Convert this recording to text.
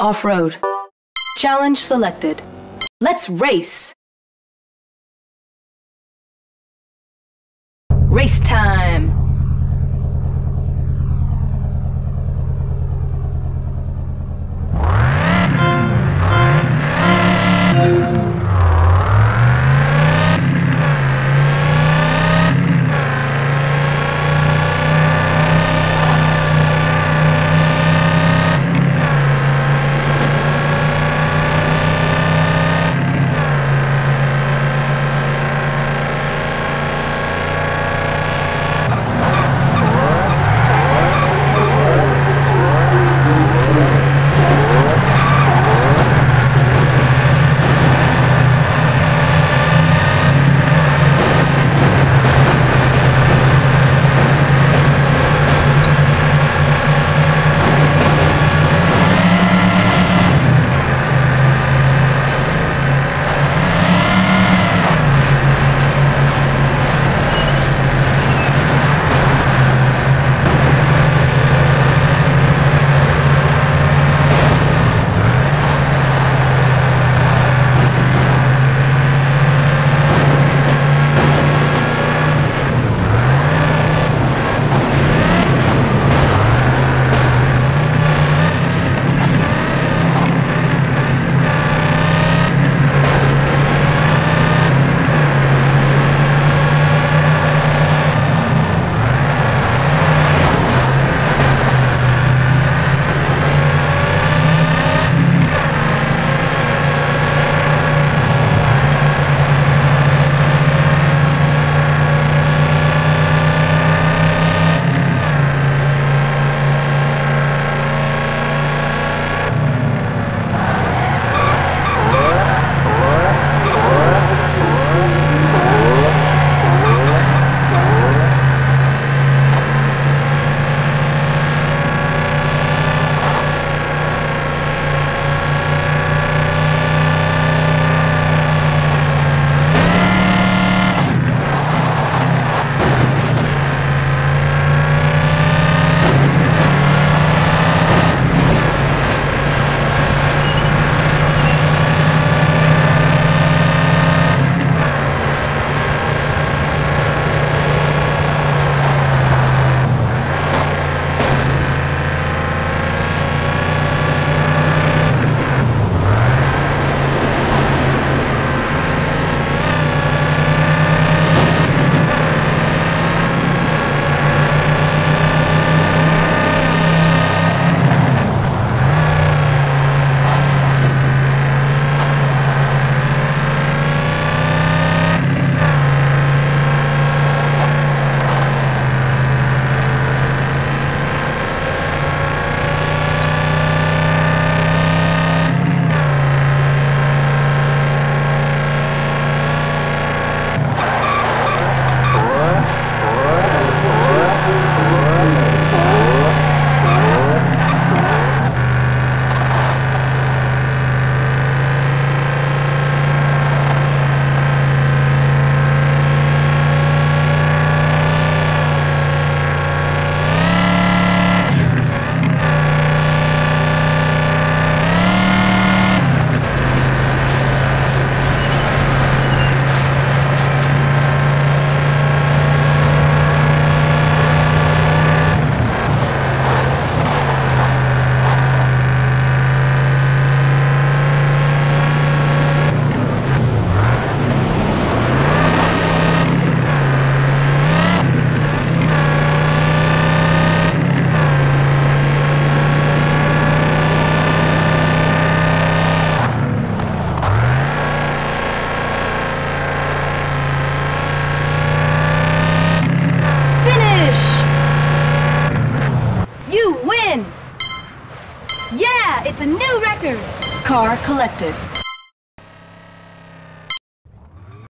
Off-road. Challenge selected. Let's race! Race time! Collected.